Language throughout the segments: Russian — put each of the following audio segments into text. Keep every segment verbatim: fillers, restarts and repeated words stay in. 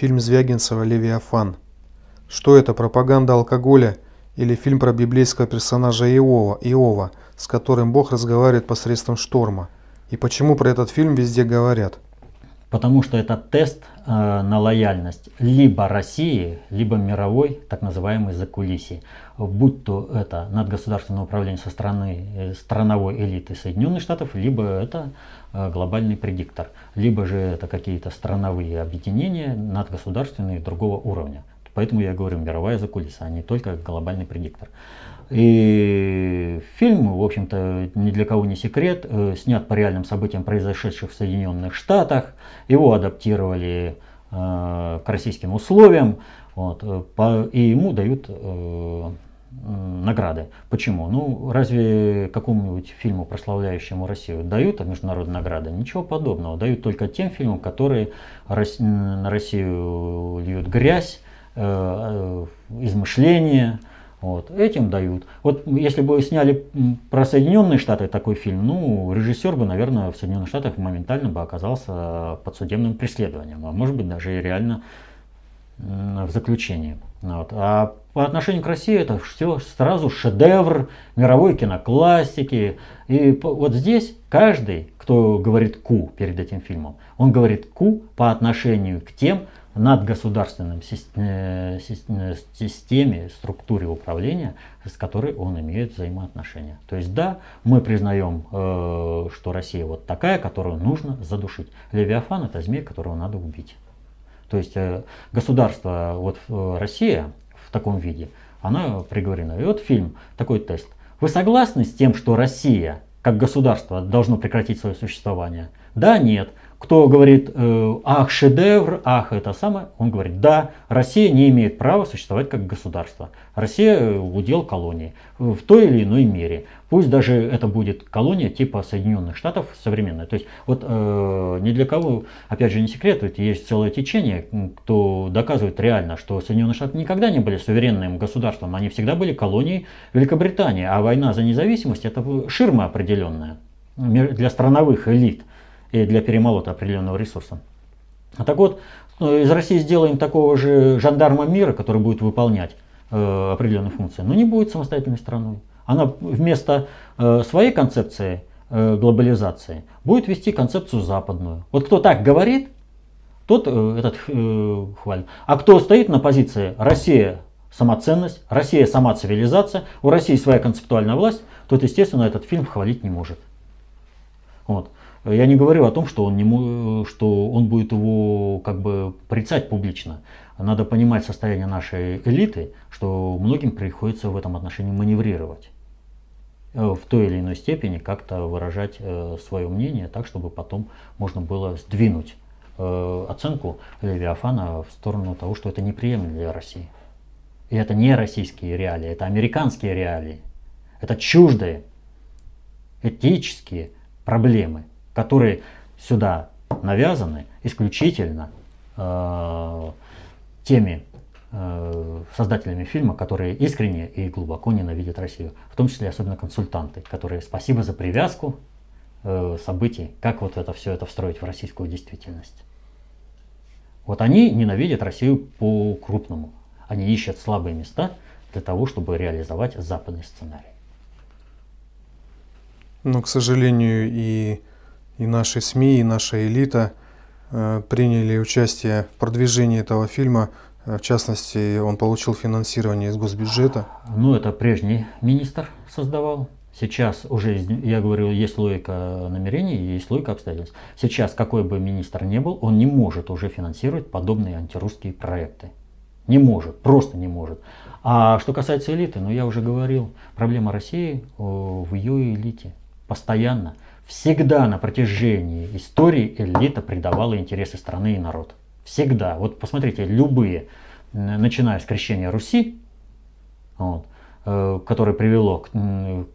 Фильм Звягинцева «Левиафан». Что это, пропаганда алкоголя или фильм про библейского персонажа Иова, Иова, с которым Бог разговаривает посредством шторма? И почему про этот фильм везде говорят? Потому что это тест э, на лояльность либо России, либо мировой так называемой закулисье. Будь то это надгосударственное управление со стороны э, страновой элиты Соединенных Штатов, либо это э, глобальный предиктор, либо же это какие-то страновые объединения надгосударственные другого уровня. Поэтому я говорю мировая закулиса, а не только глобальный предиктор. И фильм, в общем-то, ни для кого не секрет, снят по реальным событиям, произошедших в Соединенных Штатах. Его адаптировали э, к российским условиям, вот, по, и ему дают э, награды. Почему? Ну, разве какому-нибудь фильму, прославляющему Россию, дают международные награды? Ничего подобного. Дают только тем фильмам, которые рос... на Россию льют грязь, э, э, измышления. Вот, этим дают. Вот если бы сняли про Соединенные Штаты такой фильм, ну, режиссер бы, наверное, в Соединенных Штатах моментально бы оказался под судебным преследованием, а может быть даже и реально в заключении. Вот. А по отношению к России это все сразу шедевр мировой киноклассики. И вот здесь каждый, кто говорит «ку» перед этим фильмом, он говорит «ку» по отношению к тем, надгосударственном системе, структуре управления, с которой он имеет взаимоотношения. То есть да, мы признаем, что Россия вот такая, которую нужно задушить. Левиафан — это змей, которого надо убить. То есть государство, вот Россия в таком виде, она приговорена. И вот фильм, такой тест. Вы согласны с тем, что Россия как государство должно прекратить свое существование? Да, нет. Кто говорит, э, ах, шедевр, ах, это самое, он говорит, да, Россия не имеет права существовать как государство. Россия удел колонии в той или иной мере. Пусть даже это будет колония типа Соединенных Штатов современная. То есть вот э, ни для кого, опять же, не секрет, ведь есть целое течение, кто доказывает реально, что Соединенные Штаты никогда не были суверенным государством, они всегда были колонией Великобритании, а война за независимость — это ширма определенная для страновых элит и для перемолота определенного ресурса. Так вот, из России сделаем такого же жандарма мира, который будет выполнять э, определенные функции, но не будет самостоятельной страной. Она вместо э, своей концепции э, глобализации будет вести концепцию западную. Вот кто так говорит, тот э, этот э, хвалит. А кто стоит на позиции «Россия – самоценность», «Россия – сама цивилизация», «У России своя концептуальная власть», тот, естественно, этот фильм хвалить не может. Вот. Я не говорю о том, что он, не, что он будет его как бы порицать публично. Надо понимать состояние нашей элиты, что многим приходится в этом отношении маневрировать. В той или иной степени как-то выражать свое мнение так, чтобы потом можно было сдвинуть оценку Левиафана в сторону того, что это неприемлемо для России. И это не российские реалии, это американские реалии. Это чуждые этические проблемы, которые сюда навязаны исключительно э, теми э, создателями фильма, которые искренне и глубоко ненавидят Россию. В том числе особенно консультанты, которые спасибо за привязку э, событий, как вот это все это встроить в российскую действительность. Вот они ненавидят Россию по-крупному. Они ищут слабые места для того, чтобы реализовать западный сценарий. Но, к сожалению, и... И наши СМИ, и наша элита э, приняли участие в продвижении этого фильма. В частности, он получил финансирование из госбюджета. Ну, это прежний министр создавал. Сейчас уже, я говорю, есть логика намерений, есть логика обстоятельств. Сейчас, какой бы министр ни был, он не может уже финансировать подобные антирусские проекты. Не может, просто не может. А что касается элиты, ну, я уже говорил, проблема России о, в ее элите постоянно. Всегда на протяжении истории элита предавала интересы страны и народ. Всегда. Вот посмотрите, любые, начиная с крещения Руси, вот, э, которое привело к, к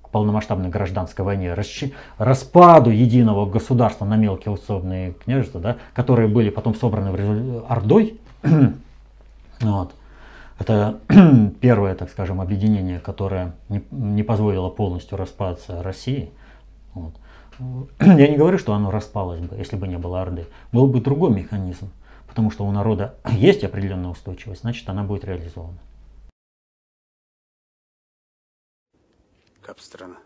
полномасштабной гражданской войне, расч... распаду единого государства на мелкие усобные княжества, да, которые были потом собраны в резу... Ордой. Вот. Это первое, так скажем, объединение, которое не, не позволило полностью распаться России. Вот. Я не говорю, что оно распалось бы, если бы не было Орды. Был бы другой механизм. потому что у народа есть определенная устойчивость, значит, она будет реализована. Капстрана.